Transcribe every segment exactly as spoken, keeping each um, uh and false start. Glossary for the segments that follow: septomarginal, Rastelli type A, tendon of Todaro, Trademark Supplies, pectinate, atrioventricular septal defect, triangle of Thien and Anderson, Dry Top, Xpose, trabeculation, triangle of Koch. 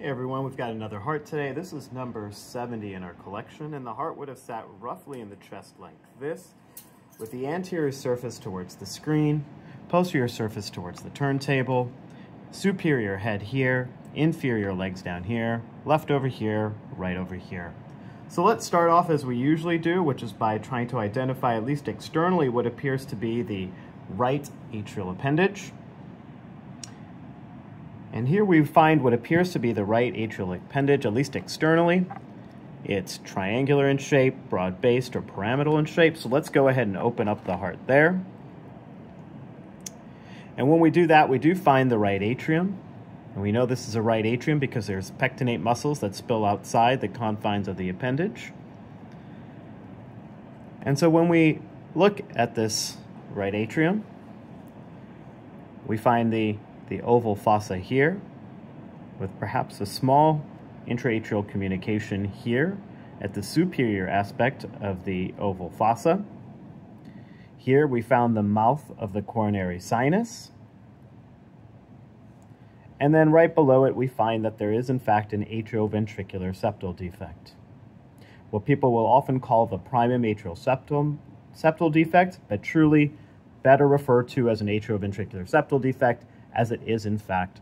Hey everyone, we've got another heart today. This is number seventy in our collection, and the heart would have sat roughly in the chest like this, with the anterior surface towards the screen, posterior surface towards the turntable, superior head here, inferior legs down here, left over here, right over here. So let's start off as we usually do, which is by trying to identify, at least externally, what appears to be the right atrial appendage. And here we find what appears to be the right atrial appendage, at least externally. It's triangular in shape, broad-based, or pyramidal in shape. So let's go ahead and open up the heart there. And when we do that, we do find the right atrium. And we know this is a right atrium because there's pectinate muscles that spill outside the confines of the appendage. And so when we look at this right atrium, we find the the oval fossa here, with perhaps a small intraatrial communication here at the superior aspect of the oval fossa. Here we found the mouth of the coronary sinus. And then right below it, we find that there is in fact an atrioventricular septal defect, what people will often call the primum atrial septum, septal defect, but truly better referred to as an atrioventricular septal defect, as it is in fact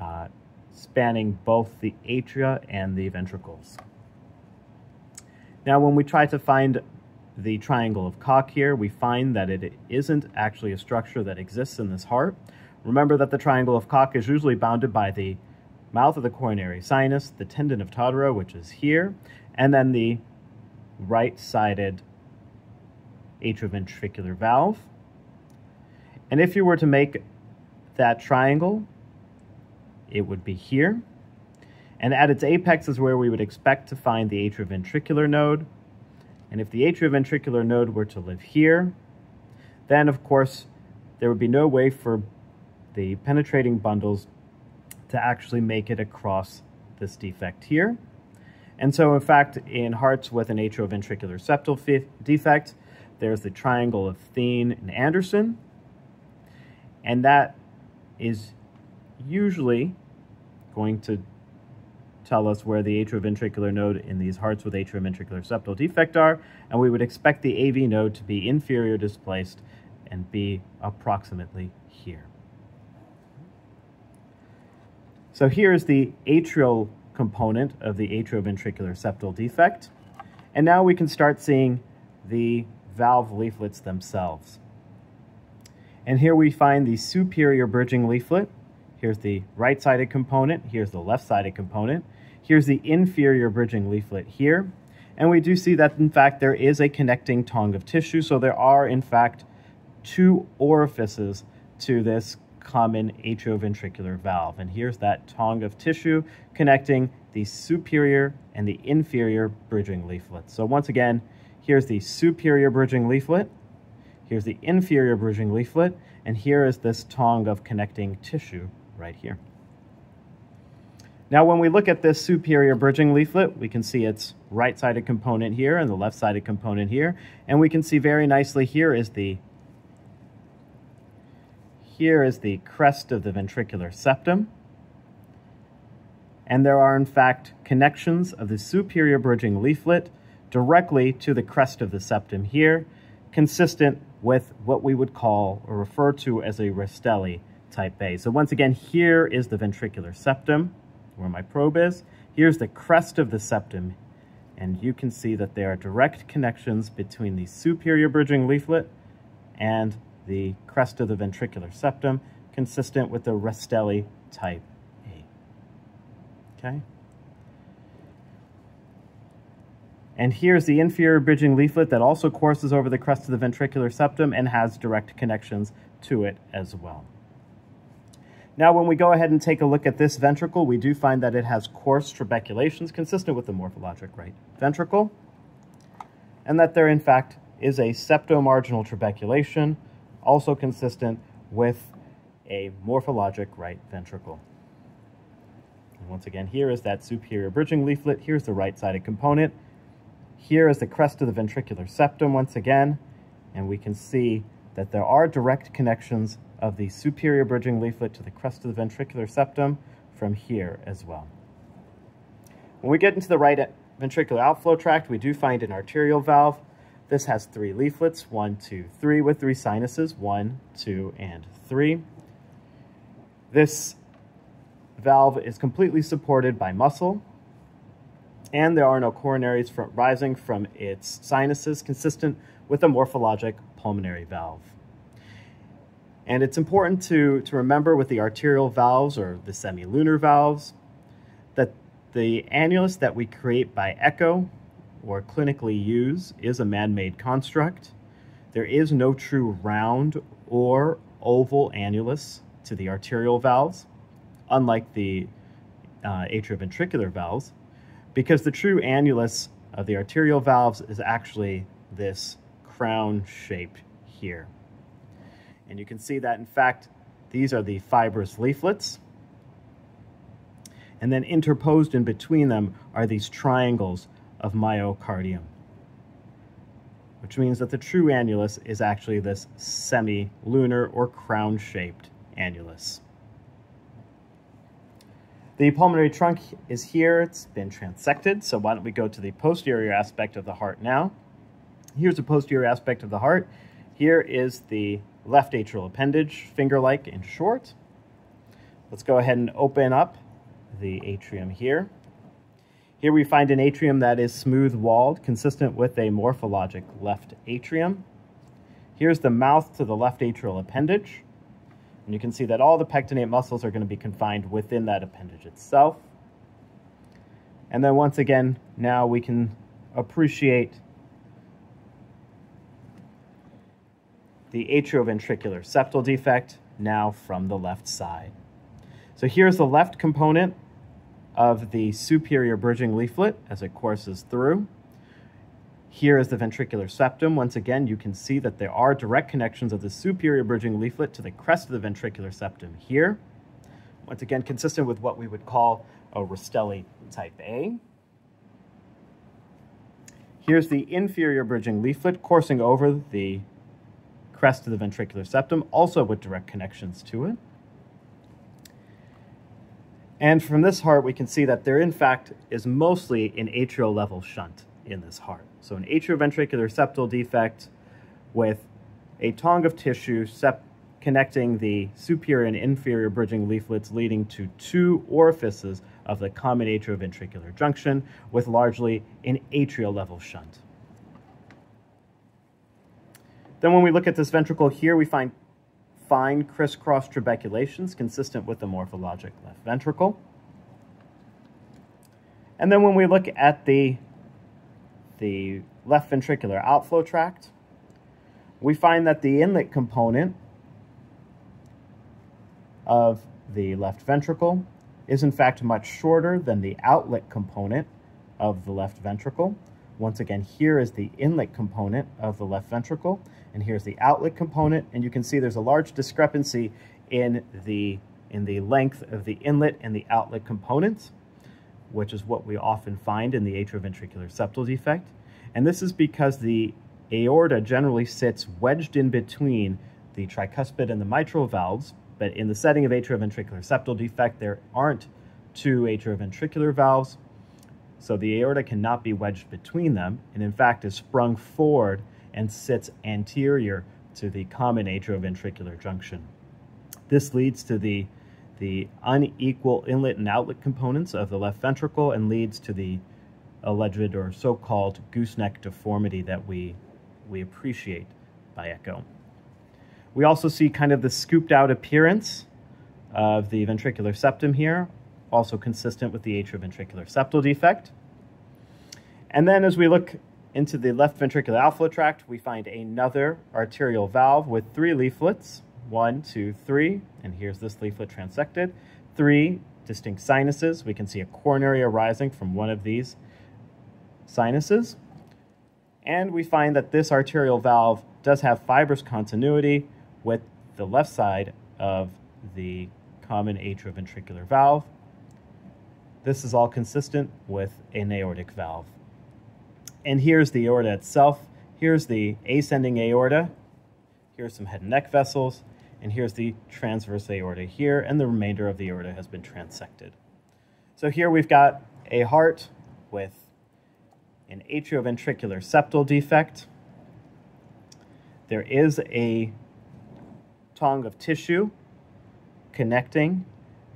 uh, spanning both the atria and the ventricles. Now when we try to find the triangle of Koch here, we find that it isn't actually a structure that exists in this heart. Remember that the triangle of Koch is usually bounded by the mouth of the coronary sinus, the tendon of Todaro, which is here, and then the right-sided atrioventricular valve. And if you were to make that triangle, it would be here, and at its apex is where we would expect to find the atrioventricular node. And if the atrioventricular node were to live here, then of course there would be no way for the penetrating bundles to actually make it across this defect here. And so in fact, in hearts with an atrioventricular septal defect, there's the triangle of Thien and Anderson, and that is usually going to tell us where the atrioventricular node in these hearts with atrioventricular septal defect are, and we would expect the A V node to be inferior displaced and be approximately here. So here is the atrial component of the atrioventricular septal defect, and now we can start seeing the valve leaflets themselves. And here we find the superior bridging leaflet. Here's the right-sided component. Here's the left-sided component. Here's the inferior bridging leaflet here. And we do see that, in fact, there is a connecting tongue of tissue. So there are, in fact, two orifices to this common atrioventricular valve. And here's that tongue of tissue connecting the superior and the inferior bridging leaflet. So once again, here's the superior bridging leaflet. Here's the inferior bridging leaflet, and here is this tongue of connecting tissue right here. Now when we look at this superior bridging leaflet, we can see its right-sided component here and the left-sided component here, and we can see very nicely here is the here is the crest of the ventricular septum, and there are in fact connections of the superior bridging leaflet directly to the crest of the septum here, consistent with what we would call or refer to as a Rastelli type A. So once again, here is the ventricular septum, where my probe is. Here's the crest of the septum, and you can see that there are direct connections between the superior bridging leaflet and the crest of the ventricular septum, consistent with the Rastelli type A. Okay? And here's the inferior bridging leaflet that also courses over the crest of the ventricular septum and has direct connections to it as well. Now, when we go ahead and take a look at this ventricle, we do find that it has coarse trabeculations consistent with the morphologic right ventricle, and that there, in fact, is a septomarginal trabeculation, also consistent with a morphologic right ventricle. And once again, here is that superior bridging leaflet. Here's the right-sided component. Here is the crest of the ventricular septum once again, and we can see that there are direct connections of the superior bridging leaflet to the crest of the ventricular septum from here as well. When we get into the right ventricular outflow tract, we do find an arterial valve. This has three leaflets, one, two, three, with three sinuses, one, two, and three. This valve is completely supported by muscle, and there are no coronaries from, rising from its sinuses, consistent with a morphologic pulmonary valve. And it's important to, to remember with the arterial valves or the semilunar valves that the annulus that we create by echo or clinically use is a man-made construct. There is no true round or oval annulus to the arterial valves, unlike the uh, atrioventricular valves, because the true annulus of the arterial valves is actually this crown shape here. And you can see that, in fact, these are the fibrous leaflets. And then interposed in between them are these triangles of myocardium, which means that the true annulus is actually this semilunar or crown-shaped annulus. The pulmonary trunk is here. It's been transected, so why don't we go to the posterior aspect of the heart now. Here's the posterior aspect of the heart. Here is the left atrial appendage, finger-like and short. Let's go ahead and open up the atrium here. Here we find an atrium that is smooth-walled, consistent with a morphologic left atrium. Here's the mouth to the left atrial appendage. And you can see that all the pectinate muscles are going to be confined within that appendage itself. And then once again, now we can appreciate the atrioventricular septal defect now from the left side. So here's the left component of the superior bridging leaflet as it courses through. Here is the ventricular septum. Once again, you can see that there are direct connections of the superior bridging leaflet to the crest of the ventricular septum here. Once again, consistent with what we would call a Rastelli type A. Here's the inferior bridging leaflet coursing over the crest of the ventricular septum, also with direct connections to it. And from this heart, we can see that there, in fact, is mostly an atrial level shunt in this heart. So an atrioventricular septal defect with a tongue of tissue sep connecting the superior and inferior bridging leaflets, leading to two orifices of the common atrioventricular junction with largely an atrial level shunt. Then when we look at this ventricle here, we find fine crisscross trabeculations consistent with the morphologic left ventricle. And then when we look at the, the left ventricular outflow tract, we find that the inlet component of the left ventricle is in fact much shorter than the outlet component of the left ventricle. Once again, here is the inlet component of the left ventricle, and here's the outlet component, and you can see there's a large discrepancy in the, in the length of the inlet and the outlet components, which is what we often find in the atrioventricular septal defect. And this is because the aorta generally sits wedged in between the tricuspid and the mitral valves, but in the setting of atrioventricular septal defect, there aren't two atrioventricular valves, so the aorta cannot be wedged between them, and in fact is sprung forward and sits anterior to the common atrioventricular junction. This leads to the, the unequal inlet and outlet components of the left ventricle and leads to the alleged or so-called gooseneck deformity that we, we appreciate by echo. We also see kind of the scooped-out appearance of the ventricular septum here, also consistent with the atrioventricular septal defect. And then as we look into the left ventricular outflow tract, we find another arterial valve with three leaflets, one, two, three, and here's this leaflet transected, three distinct sinuses. We can see a coronary arising from one of these sinuses. And we find that this arterial valve does have fibrous continuity with the left side of the common atrioventricular valve. This is all consistent with an aortic valve. And here's the aorta itself. Here's the ascending aorta. Here's some head and neck vessels. And here's the transverse aorta here. And the remainder of the aorta has been transected. So here we've got a heart with an atrioventricular septal defect. There is a tongue of tissue connecting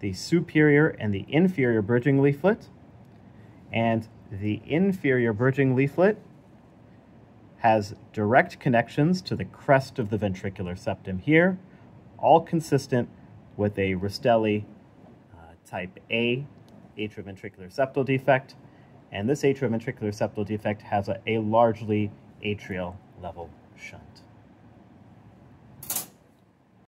the superior and the inferior bridging leaflet, and the inferior bridging leaflet has direct connections to the crest of the ventricular septum here, all consistent with a Rastelli uh, type A atrioventricular septal defect, and this atrioventricular septal defect has a, a largely atrial level shunt.